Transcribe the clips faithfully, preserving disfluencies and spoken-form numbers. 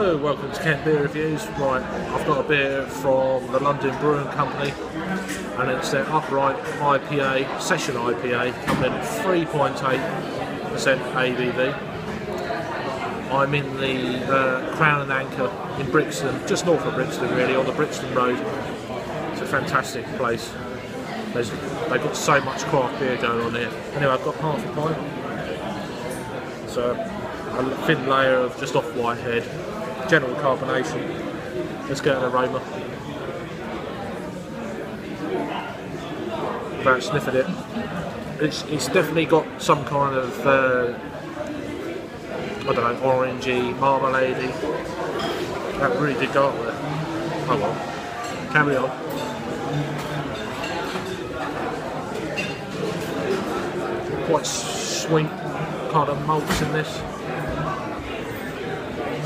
Hello, welcome to Kent Beer Reviews. Right, I've got a beer from the London Brewing Company and it's their Upright I P A, Session I P A, coming in at three point eight percent A B V. I'm in the uh, Crown and Anchor in Brixton, just north of Brixton really, on the Brixton Road. It's a fantastic place. There's, they've got so much craft beer going on here. Anyway, I've got half a pint. So, a thin layer of just off white head, general carbonation. Let's get an aroma. About sniffing it. It's, it's definitely got some kind of, uh, I don't know, orangey, marmalade-y. That really did go up there. Oh well. Carry on. Quite sweet kind of malts in this.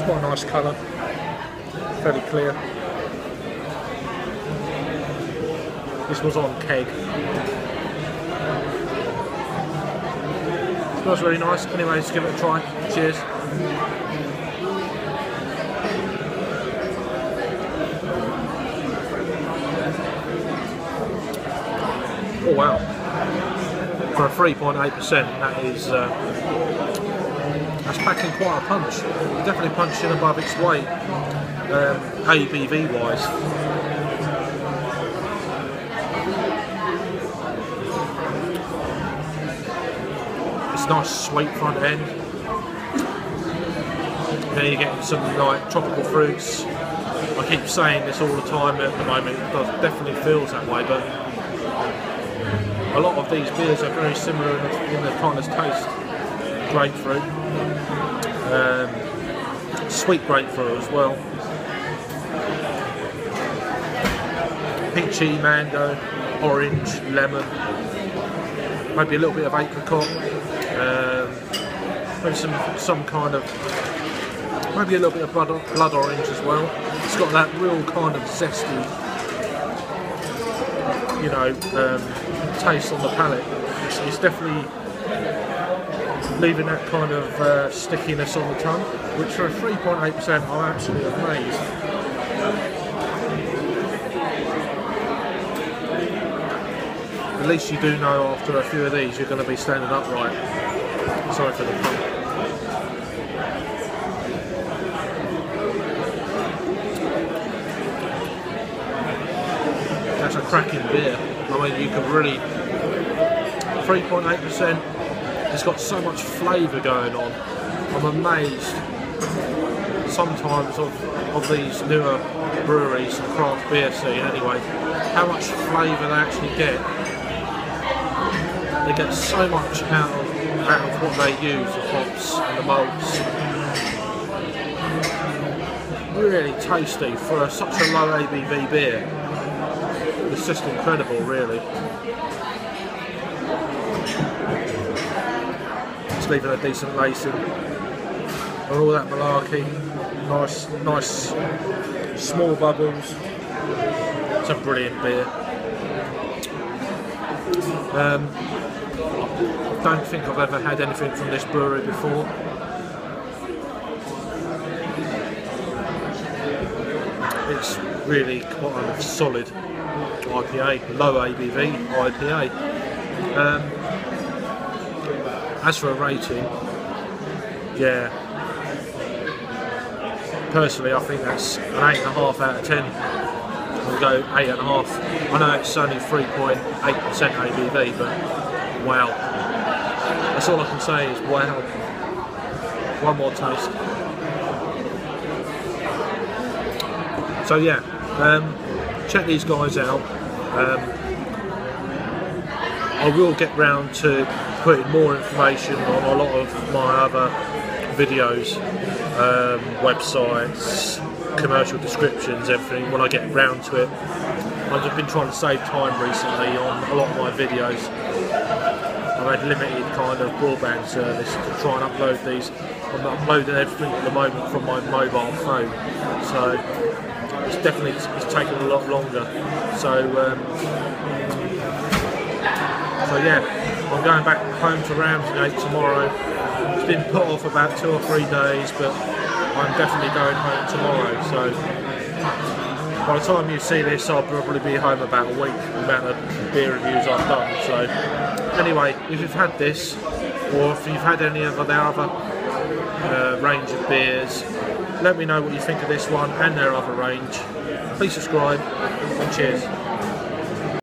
Quite a nice colour, fairly clear. This was on keg. Smells really nice. Anyway, let's give it a try. Cheers. Oh wow! For a three point eight percent, that is. Uh, That's packing quite a punch. It's definitely punching above its weight, um, A B V wise. It's nice sweet front end. Then you're getting some like tropical fruits. I keep saying this all the time at the moment. It definitely feels that way, but a lot of these beers are very similar in their kind of taste. Grapefruit, um, sweet grapefruit as well, peachy, mango, orange, lemon, maybe a little bit of apricot, um, maybe some some kind of maybe a little bit of blood, blood orange as well. It's got that real kind of zesty, you know, um, taste on the palate. It's, it's definitely leaving that kind of uh, stickiness on the tongue, which for a three point eight percent I'm absolutely amazed. At least you do know after a few of these you're going to be standing upright. Sorry for the pun. That's a cracking beer. I mean, you can really... three point eight percent. It's got so much flavour going on. I'm amazed sometimes of, of these newer breweries and craft beer scene anyway, how much flavour they actually get. They get so much out of, out of what they use, the hops and the malts. Really tasty for a, such a low A B V beer. It's just incredible really. Leaving a decent lacing and all that malarkey, nice, nice small bubbles. It's a brilliant beer. Um, I don't think I've ever had anything from this brewery before. It's really quite a solid I P A, low A B V I P A. Um, As for a rating, yeah, personally I think that's an eight point five out of ten. I'll go eight point five. I know it's only three point eight percent A B V, but wow. That's all I can say is wow. One more taste. So yeah, um, check these guys out. Um, I will get round to putting more information on a lot of my other videos, um, websites, commercial descriptions, everything, when I get round to it. I've just been trying to save time recently on a lot of my videos. I've had limited kind of broadband service to try and upload these. I'm uploading everything at the moment from my mobile phone, so it's definitely it's taken a lot longer. So. Um, So yeah, I'm going back home to Ramsgate tomorrow to It's been put off about two or three days, but I'm definitely going home tomorrow. So by the time you see this, I'll probably be home about a week, the amount of beer reviews I've done. So anyway, if you've had this, or if you've had any of the other uh, range of beers, let me know what you think of this one and their other range. Please subscribe, and cheers.